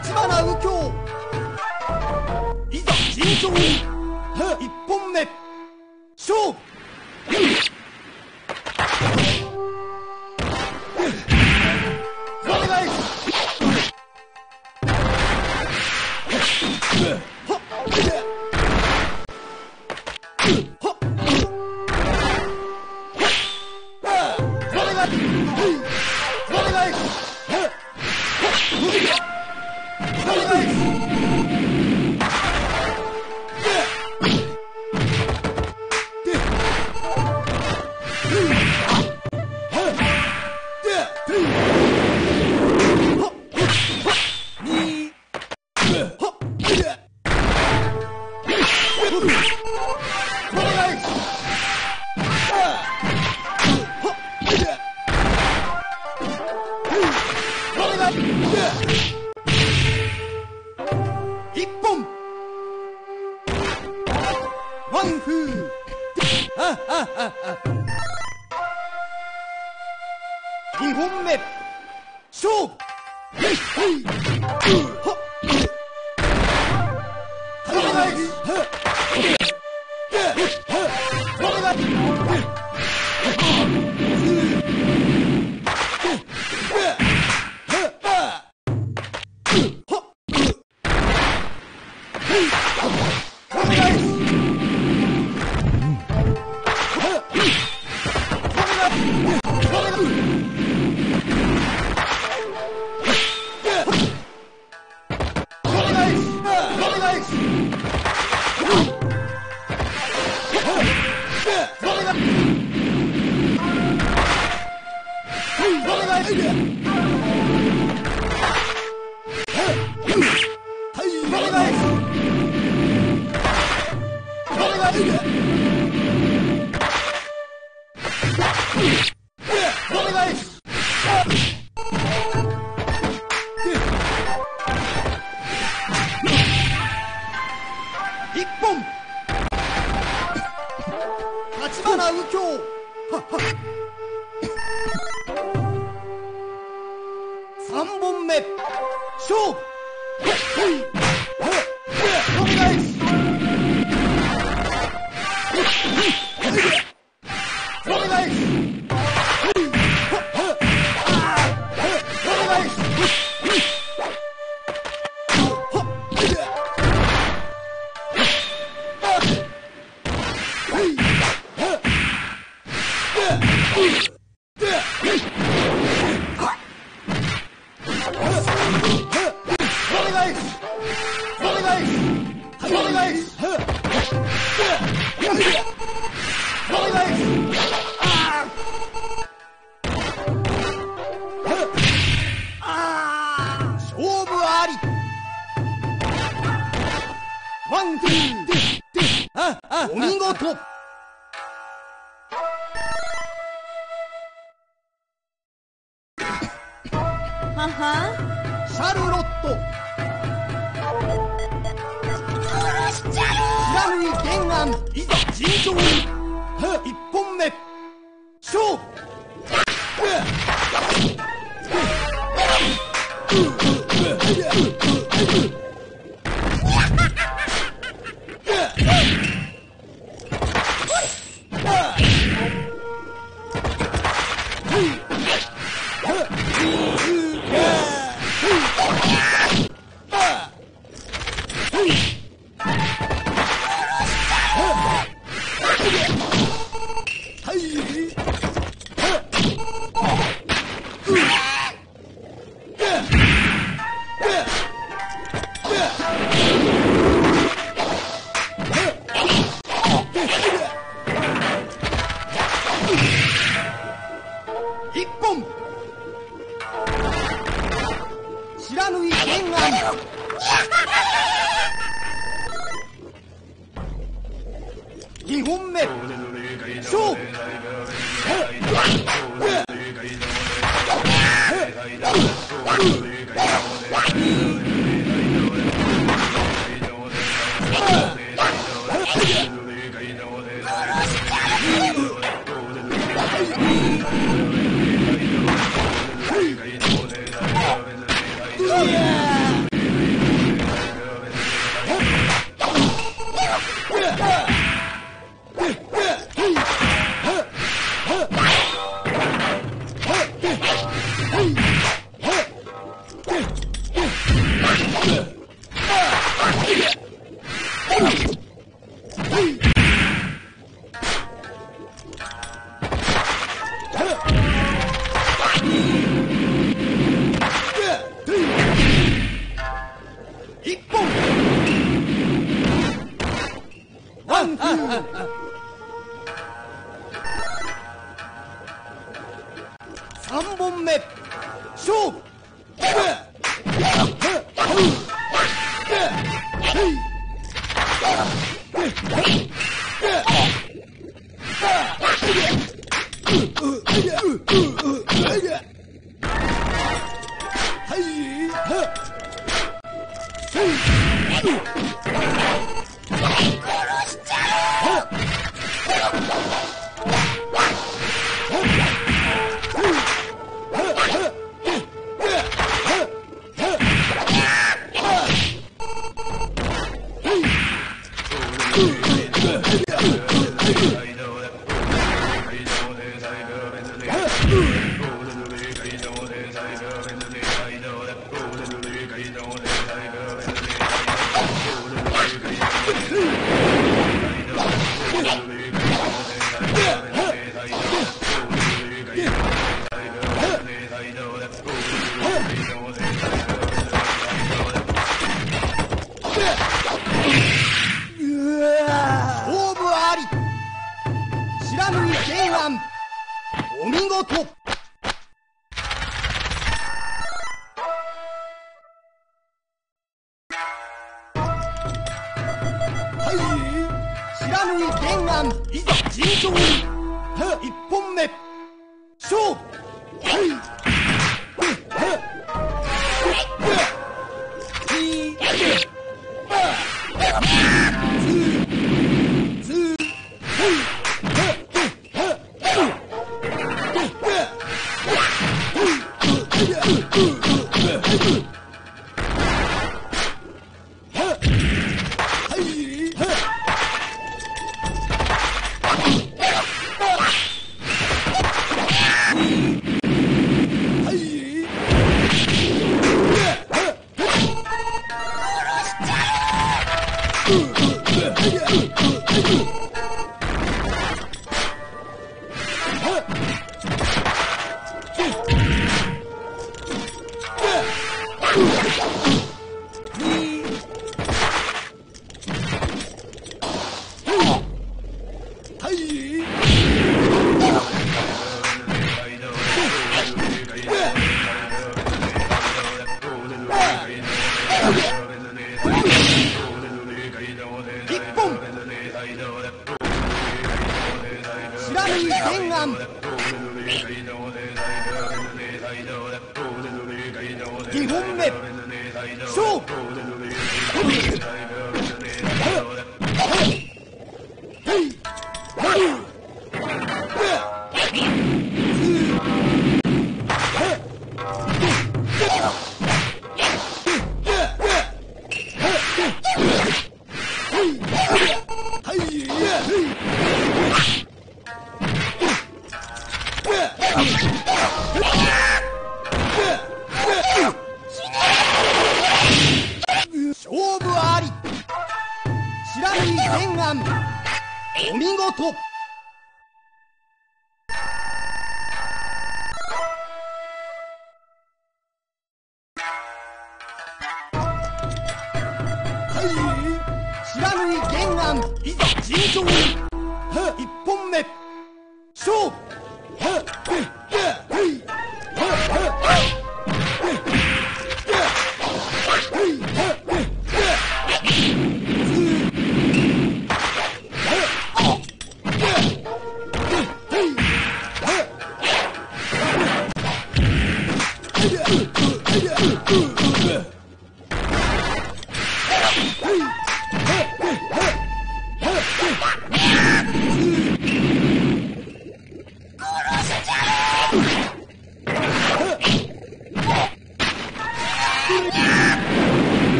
橘右京、いざ尋常に1本目勝負。お願い。2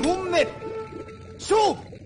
本目 So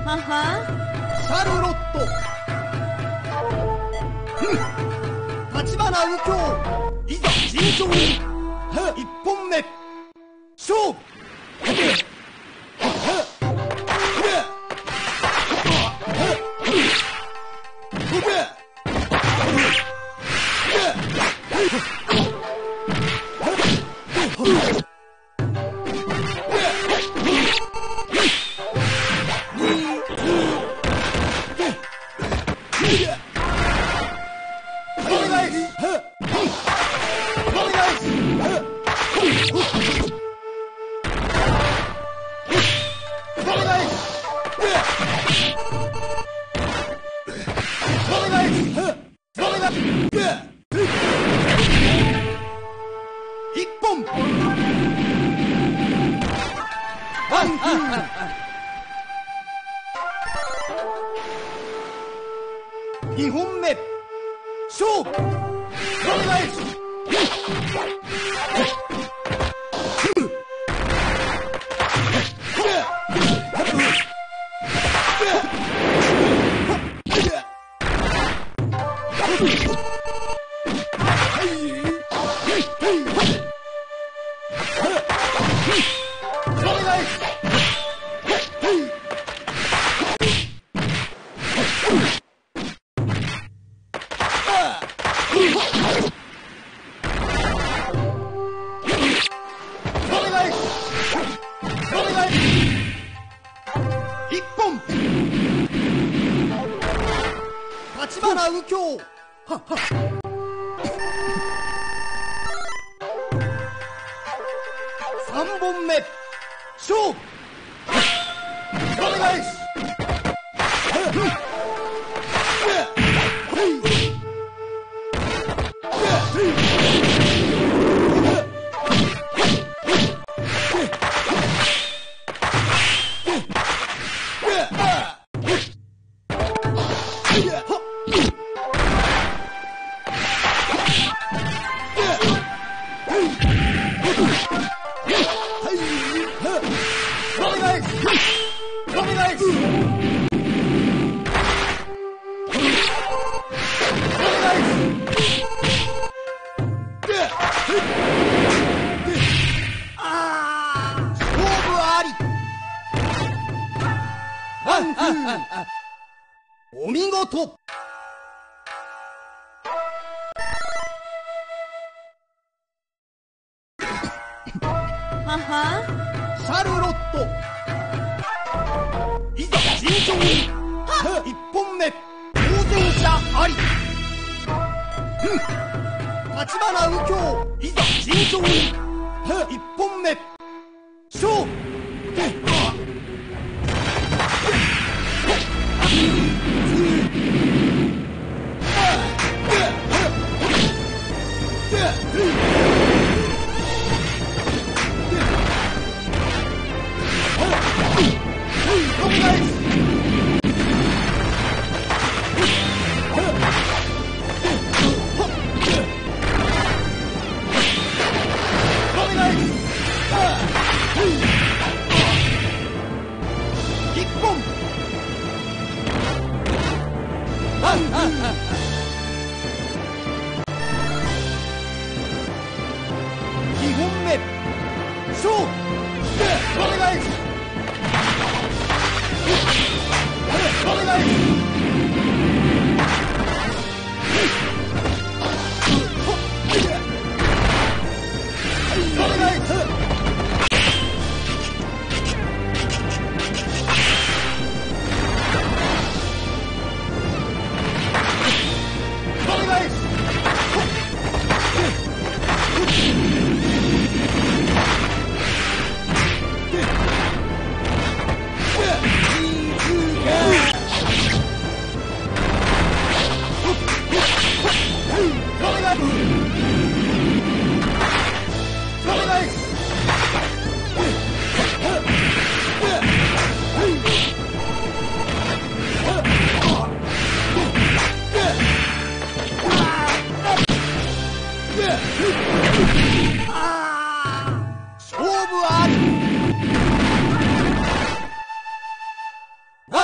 シャルロット、立花右京、いざ尋常に一本目勝負。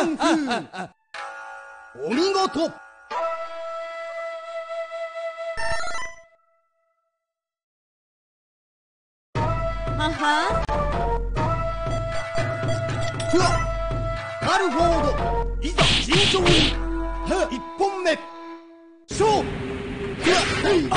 ン風。お見事。はは。ふわ。なるほど。いざ慎重に。一本目。勝負。ふわ。ふわ。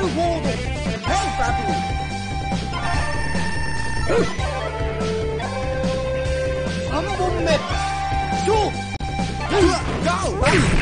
Naruhodo! Hey, Babu! I'm a woman! So! Go!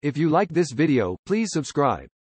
If you like this video, please subscribe.